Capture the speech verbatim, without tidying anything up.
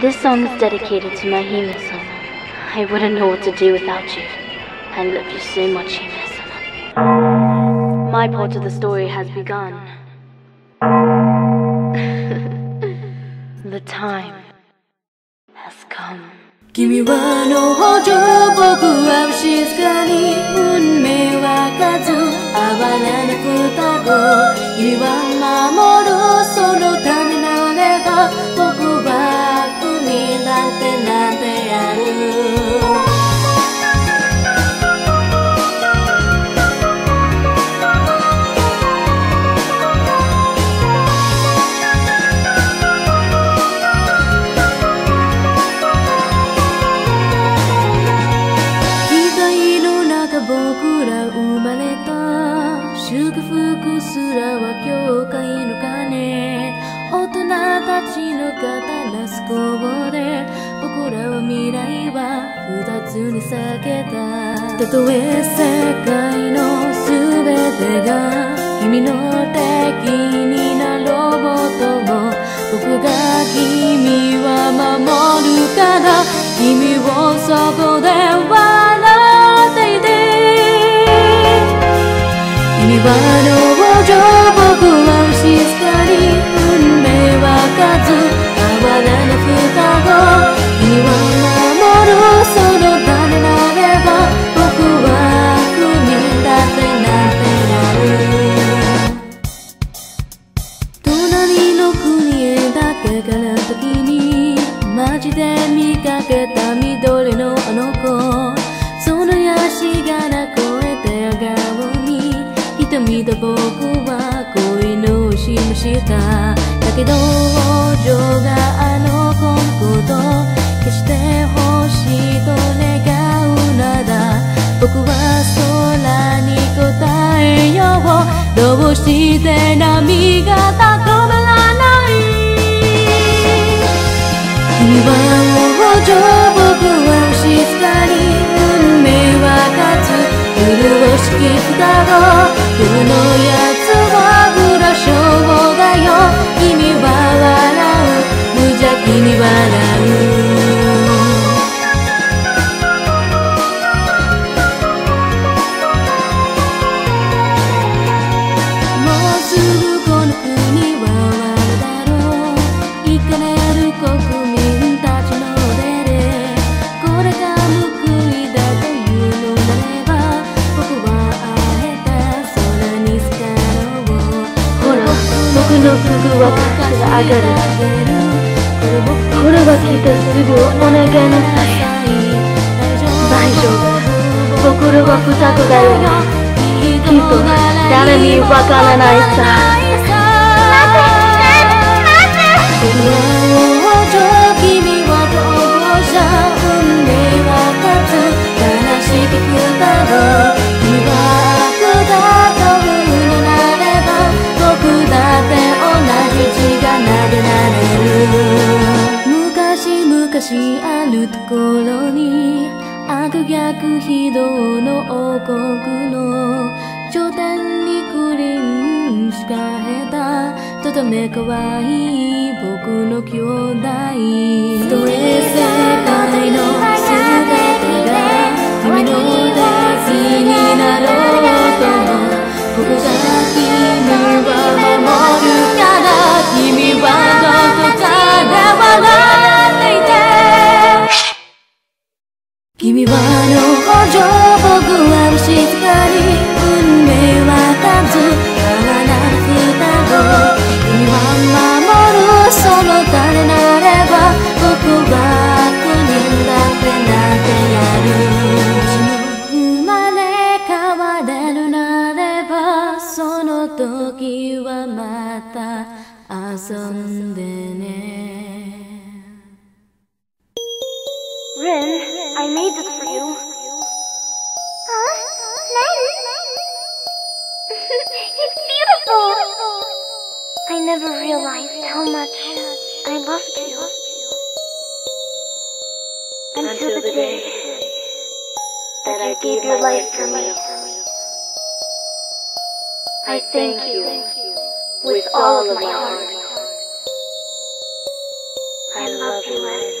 This song is dedicated to my Hime-sama. I wouldn't know what to do without you. I love you so much, Hime-sama. My part of the story has begun. The time has come. 君はの補助、僕は静かに運命は数哀れな双子。君は守るそのためなれば、僕は君なんてなんてある。たとえ世界のすべてが君の敵になろうとも、僕が君は守るから、君をそこで笑っていて。君は同情、僕は静かに運命は数哀れな双子。君は守るその僕は恋のしむした。だけど情があの子のこと決して欲しいと願うなら、僕は空に答えよう。どうして波が止まらない。君は王女、僕は静かに運命は勝つ。潤しき双子、世のやつは不羅生をだよ。君は笑う、無邪気に笑う。僕の首は価値が上がる。これは来てすぐお願いなさい。大丈夫、心は双子だよ。きっと誰にわからないさ。待って待って。君は王女、君は当事者。運命は勝つ、悲しき双子。君は悪だと昔昔あるところに悪逆非道の王国の頂点に君臨し返った、とても可愛い僕の兄弟。たとえ世界のすべてが君の敵になろうとも、僕が君を守るから、君はどこにいても笑っていて。君は王女、僕は静かに運命は数哀れな双子。君は守るその誰なれば、僕は君だってなんてやる。時はまた遊んでね。 Rin, I made this for you. Huh? Nice. It's beautiful. I never realized how much I loved you until the day that I gave your life for me. I thank you with all of my heart. I love you. 始まる。